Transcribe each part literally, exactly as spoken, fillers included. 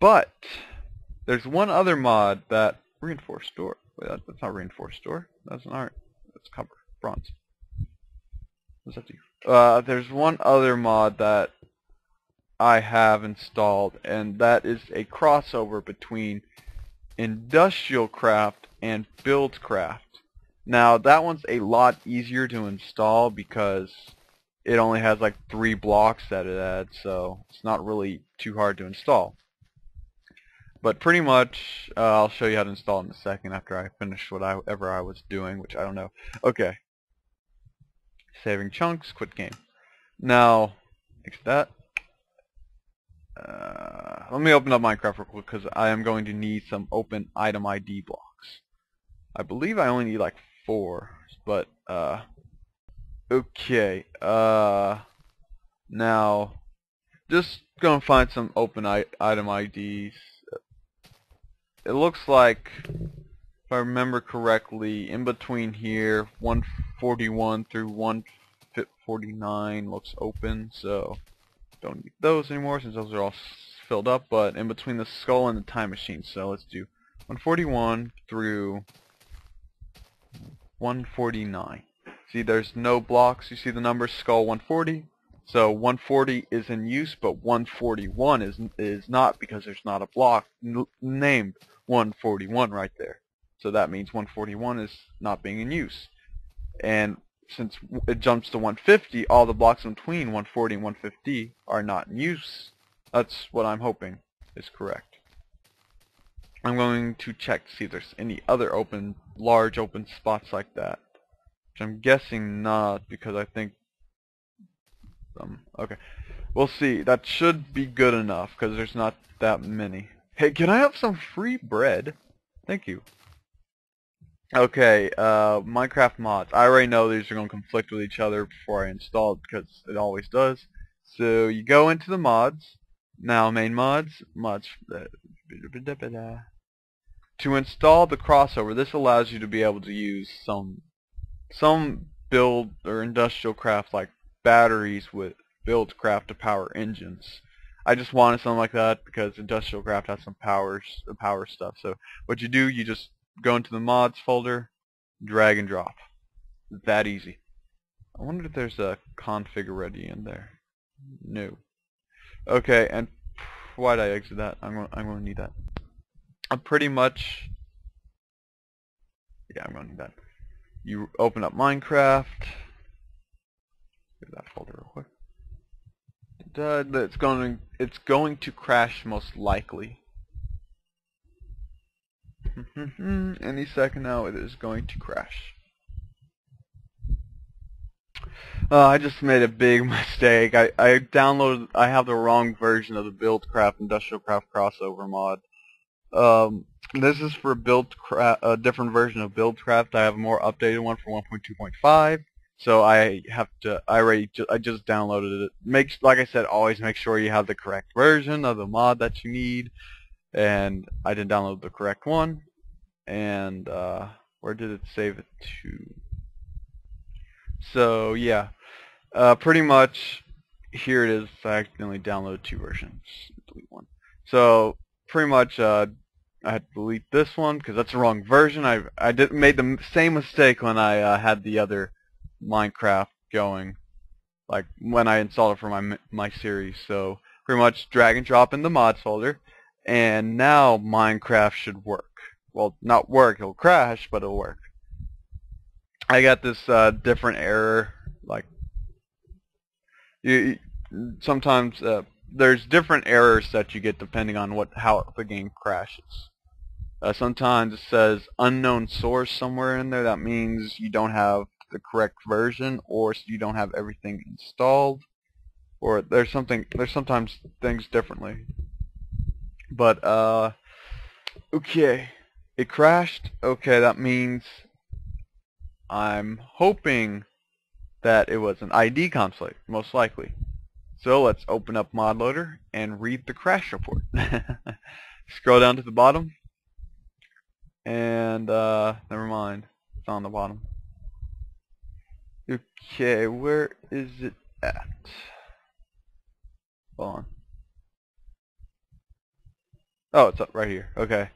But there's one other mod that reinforced door. Wait, that, that's not reinforced door. That's not. That's copper, bronze. What's that do? Uh, there's one other mod that I have installed, and that is a crossover between IndustrialCraft and BuildCraft. Now that one's a lot easier to install because it only has like three blocks that it adds, so it's not really too hard to install. But pretty much, uh, I'll show you how to install it in a second after I finish whatever I was doing, which I don't know. Okay. Saving chunks, quit game. Now, fix that. Uh, let me open up Minecraft real quick because I am going to need some open item I D blocks. I believe I only need like four, but uh, okay. Uh, now, just gonna find some open I item I Ds. It looks like, if I remember correctly, in between here, one forty-one through one forty-nine looks open, so don't need those anymore since those are all filled up, but in between the skull and the time machine, so let's do one forty-one through one forty-nine. See, there's no blocks. You see the number skull one forty? So one forty is in use, but one forty-one is is not because there's not a block n named one forty-one right there. So that means one forty-one is not being in use. And since it jumps to one fifty, all the blocks in between one forty and one fifty are not in use. That's what I'm hoping is correct. I'm going to check to see if there's any other open, large open spots like that. Which I'm guessing not, because I think Um, okay, we'll see. That should be good enough because there's not that many. Hey, can I have some free bread? Thank you. Okay, uh, Minecraft mods. I already know these are going to conflict with each other before I install it because it always does. So you go into the mods. Now main mods, mods. To install the crossover, this allows you to be able to use some some build or industrial craft like batteries with BuildCraft to power engines. I just wanted something like that because IndustrialCraft has some powers, power stuff. So what you do, you just go into the mods folder, drag and drop. That easy. I wonder if there's a config already in there. No. Okay, and why did I exit that? I'm gonna, I'm gonna need that. I'm pretty much. Yeah, I'm gonna need that. You open up Minecraft. That folder real quick. It's going to, it's going to crash most likely. Any second now, it is going to crash. Uh, I just made a big mistake. I, I downloaded. I have the wrong version of the BuildCraft IndustrialCraft crossover mod. Um, this is for BuildCraft, a different version of BuildCraft. I have a more updated one for one point two point five. So I have to. I already. Ju I just downloaded it. Make like I said, always make sure you have the correct version of the mod that you need. And I didn't download the correct one. And uh, where did it save it to? So yeah, uh, pretty much here it is. I accidentally downloaded two versions. Delete one. So pretty much, uh, I had to delete this one because that's the wrong version. I I did made the same mistake when I uh, had the other Minecraft going, like when I installed it for my my series. So pretty much drag and drop in the mods folder, and now Minecraft should work. Well, not work, it'll crash, but it'll work. I got this uh, different error, like you, you sometimes uh, there's different errors that you get depending on what how the game crashes. Uh, sometimes it says unknown source somewhere in there. That means you don't have the correct version, or you don't have everything installed, or there's something. There's sometimes things differently. But uh, okay, it crashed. Okay, that means I'm hoping that it was an I D conflict, most likely. So let's open up Modloader and read the crash report. Scroll down to the bottom, and uh, never mind, it's on the bottom. Okay, where is it at? Hold on. Oh, it's up right here. Okay.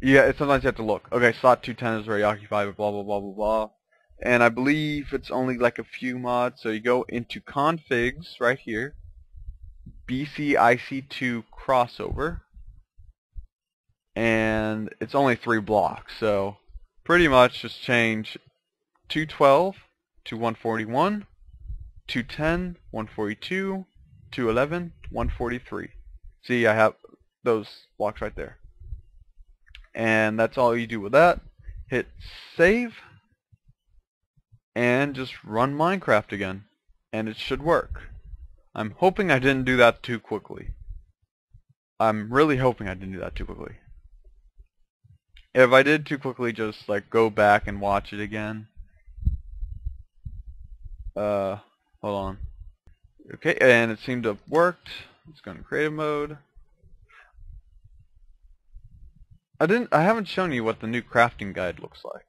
Yeah, it's sometimes you have to look. Okay, slot two ten is already occupied, blah, blah, blah, blah, blah. And I believe it's only like a few mods. So you go into configs right here. B C I C two crossover. And it's only three blocks. So pretty much just change two twelve to one forty-one, two ten, one forty-two, two eleven, one forty-three. See, I have those blocks right there. And that's all you do with that. Hit save and just run Minecraft again, and it should work. I'm hoping I didn't do that too quickly. I'm really hoping I didn't do that too quickly. If I did too quickly, just like go back and watch it again. Uh, hold on. Okay, and it seemed to have worked. Let's go into creative mode. I didn't. I haven't shown you what the new crafting guide looks like.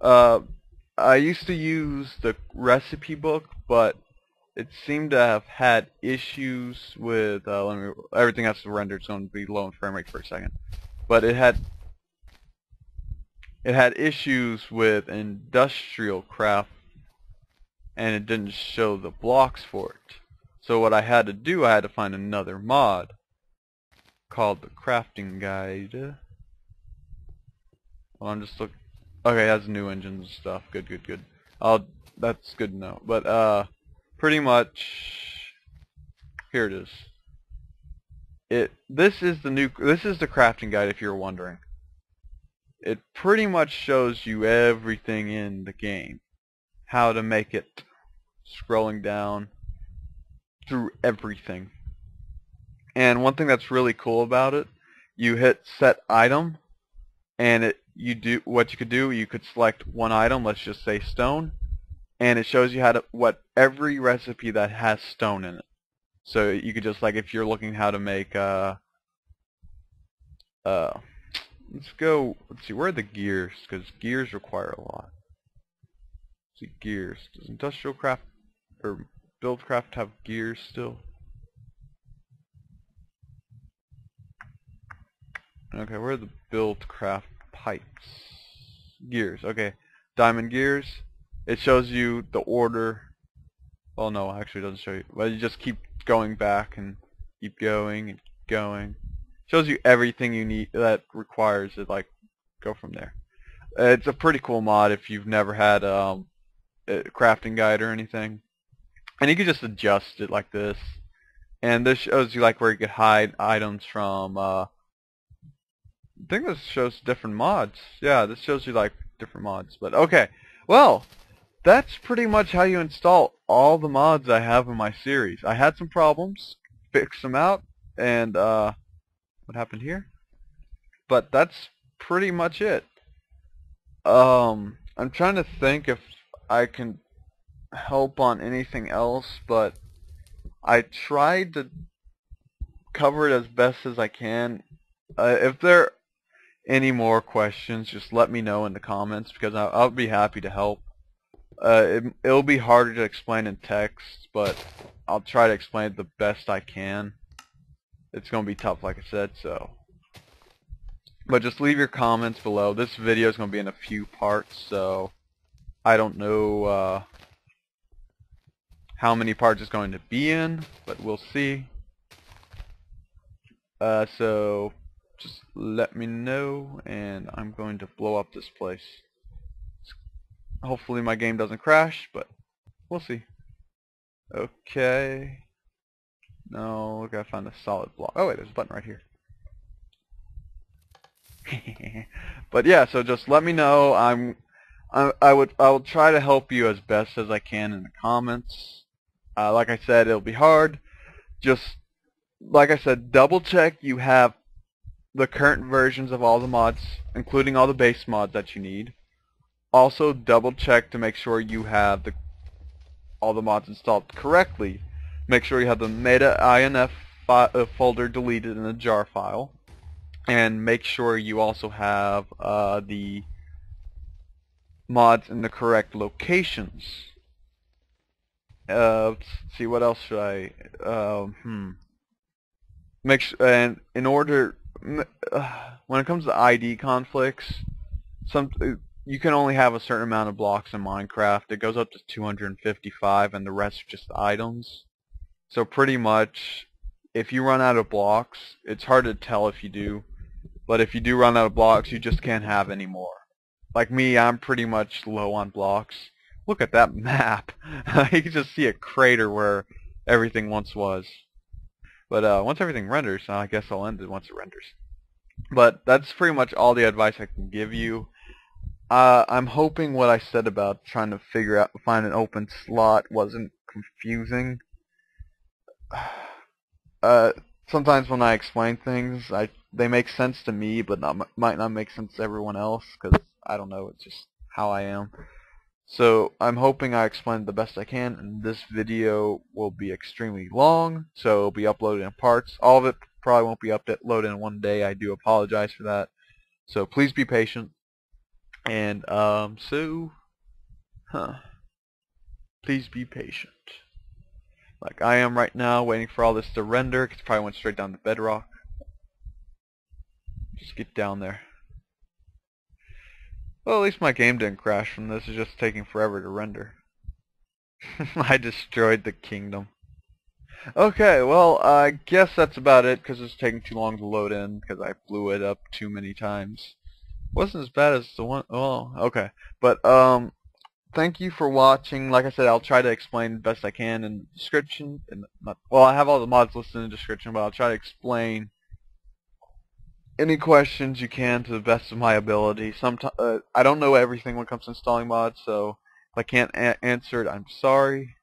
Uh, I used to use the recipe book, but it seemed to have had issues with. Uh, let me. Everything has to render. It's going to be low in frame rate for a second, but it had. It had issues with IndustrialCraft, and it didn't show the blocks for it. So what I had to do, I had to find another mod called the Crafting Guide. Well, I'm just looking. Okay, that's new engines and stuff. Good, good, good. I'll. That's good to know. But uh, pretty much, here it is. It. This is the new. This is the Crafting Guide, if you're wondering. It pretty much shows you everything in the game, how to make it. Scrolling down through everything. And one thing that's really cool about it, you hit set item, and it you do what you could do. You could select one item. Let's just say stone, and it shows you how to what every recipe that has stone in it. So you could just like if you're looking how to make uh uh let's go let's see where are the gears, because gears require a lot. Let's see gears. Does IndustrialCraft or BuildCraft have gears still? Okay, where are the BuildCraft pipes? Gears, okay. Diamond gears. It shows you the order. Well, no, actually it doesn't show you. Well, you just keep going back and keep going and keep going. It shows you everything you need that requires it, like, go from there. It's a pretty cool mod if you've never had um, a crafting guide or anything. And you can just adjust it like this. And this shows you, like, where you could hide items from... Uh, I think this shows different mods. Yeah, this shows you like different mods. But okay, well, that's pretty much how you install all the mods I have in my series. I had some problems, fixed them out, and uh, what happened here? But that's pretty much it. Um, I'm trying to think if I can help on anything else, but I tried to cover it as best as I can. Uh, if there any more questions, just let me know in the comments, because I'll, I'll be happy to help. Uh, it, it'll be harder to explain in text, but I'll try to explain it the best I can. It's going to be tough, like I said, so. But just leave your comments below. This video is going to be in a few parts, so I don't know uh, how many parts it's going to be in, but we'll see. Uh, so... Just let me know, and I'm going to blow up this place. Hopefully my game doesn't crash, but we'll see. Okay. No, I gotta find a solid block. Oh wait, there's a button right here. But yeah, so just let me know. I'm, I, I would, I will try to help you as best as I can in the comments. Uh, like I said, it'll be hard. Just like I said, double check you have the current versions of all the mods, including all the base mods that you need. Also double check to make sure you have the all the mods installed correctly. Make sure you have the meta-inf uh, folder deleted in a jar file, and make sure you also have uh, the mods in the correct locations. Uh, let's see, what else should I uh, hmm make sure, and in order, uh, when it comes to I D conflicts, some you can only have a certain amount of blocks in Minecraft. It goes up to two hundred fifty-five, and the rest are just items. So pretty much, if you run out of blocks, it's hard to tell if you do, but if you do run out of blocks, you just can't have any more. Like me, I'm pretty much low on blocks. Look at that map. You can just see a crater where everything once was. But uh, once everything renders, I guess I'll end it once it renders. But that's pretty much all the advice I can give you. Uh, I'm hoping what I said about trying to figure out, find an open slot wasn't confusing. Uh, sometimes when I explain things, I they make sense to me, but not, might not make sense to everyone else, because I don't know, it's just how I am. So I'm hoping I explained the best I can, and this video will be extremely long, so it'll be uploaded in parts. All of it probably won't be uploaded in one day. I do apologize for that. So please be patient. And, um, so, huh, please be patient. Like I am right now, waiting for all this to render, because it probably went straight down to bedrock. Just get down there. Well, at least my game didn't crash from this. It's just taking forever to render. I destroyed the kingdom. Okay, well, I guess that's about it, because it's taking too long to load in, because I blew it up too many times. Wasn't as bad as the one. Oh, okay. But um, thank you for watching. Like I said, I'll try to explain the best I can in the description. And well, I have all the mods listed in the description, but I'll try to explain any questions you can to the best of my ability. Sometimes uh, I don't know everything when it comes to installing mods, so if I can't a answer it, I'm sorry.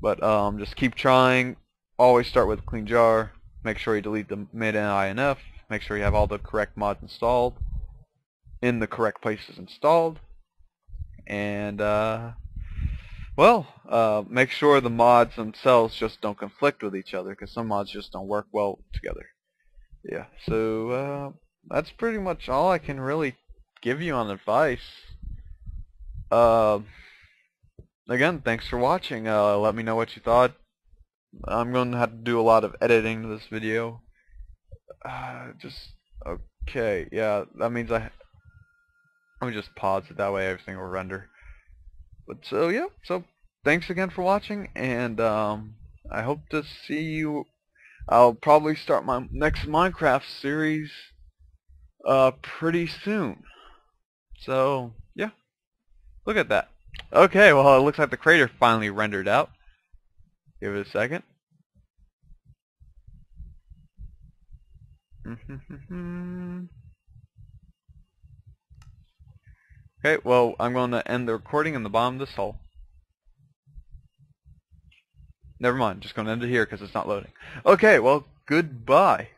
But um, just keep trying. Always start with a clean jar. Make sure you delete the meta I N F. Make sure you have all the correct mods installed, in the correct places installed, and uh, well, uh, make sure the mods themselves just don't conflict with each other, because some mods just don't work well together. Yeah, so uh, that's pretty much all I can really give you on advice. Uh, again, thanks for watching. Uh, let me know what you thought. I'm going to have to do a lot of editing to this video. Uh, just okay, yeah, that means I. Let me just pause it, that way everything will render. But so yeah, so thanks again for watching, and um, I hope to see you. I'll probably start my next Minecraft series uh, pretty soon. So yeah, look at that. Okay, well, it looks like the crater finally rendered out. Give it a second. Okay, well, I'm going to end the recording in the bottom of this hole. Never mind, just going to end it here because it's not loading. Okay, well, goodbye.